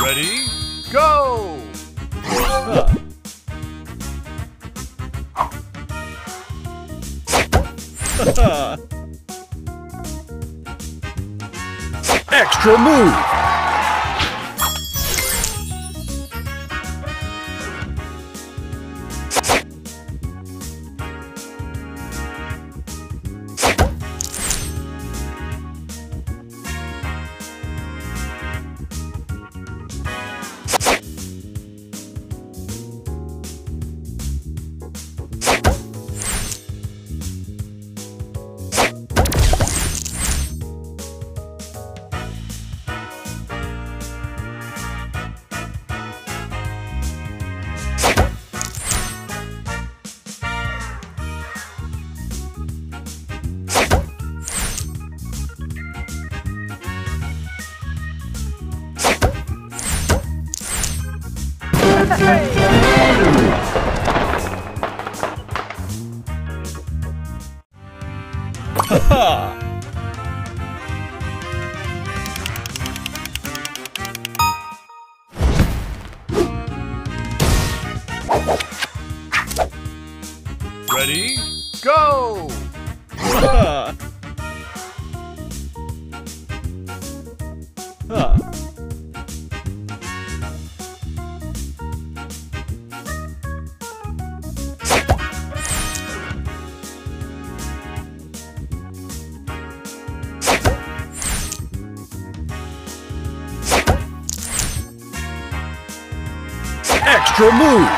Ready? Go! Extra move! Ready? Go! Extra move!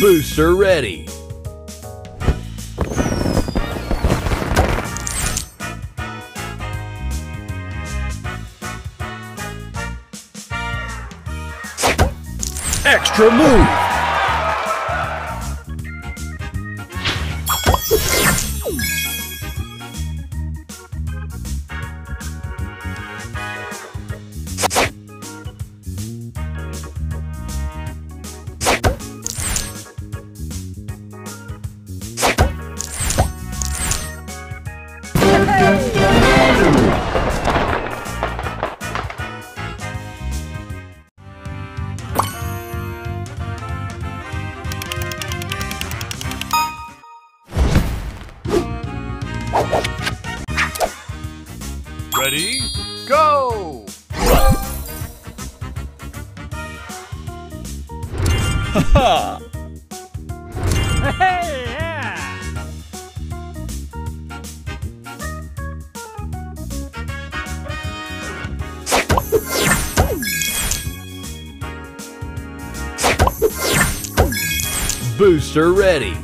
Booster ready. Extra move. Ready? Go! Haha! Hey! Yeah! Booster ready.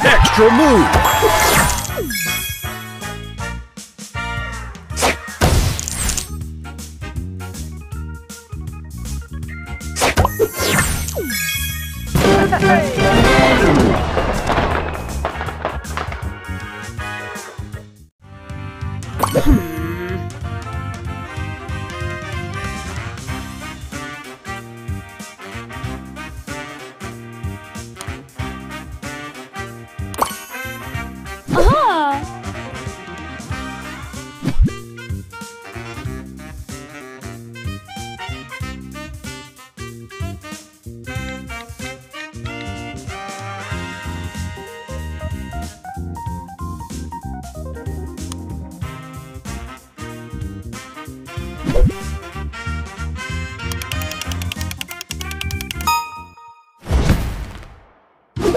Extra move!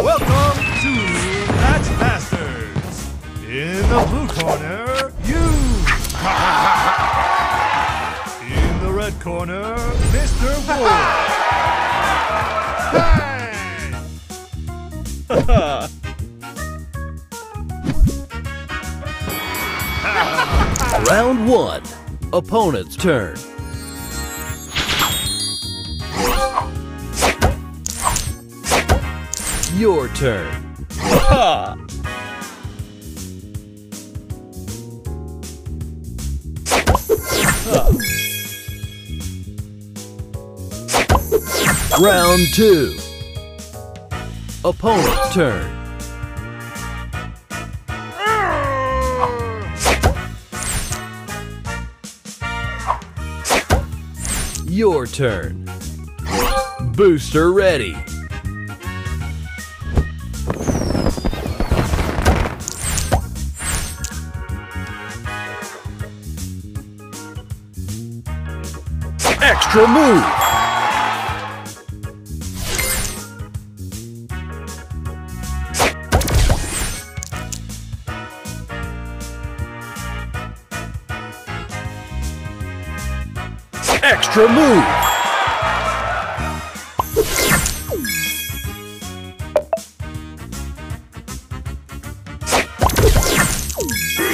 Welcome to Match Masters. In the blue corner, you. In the red corner, Mr. Wolf. Round 1. Opponent's turn. Your turn. Round 2. Opponent's turn. Your turn. Booster ready. Extra move. Extra move.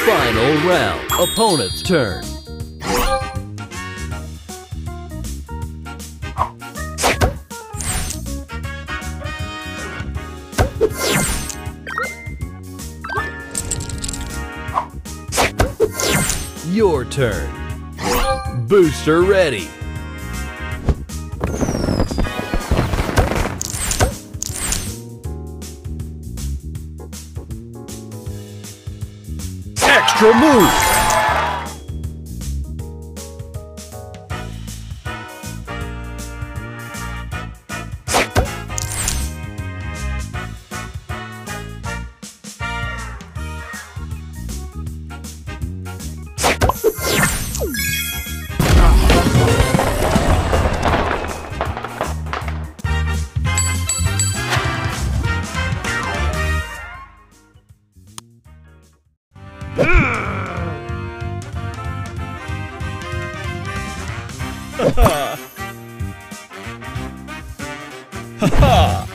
Final round. Opponent's turn. Your turn. Booster ready. Extra move. Ha ha!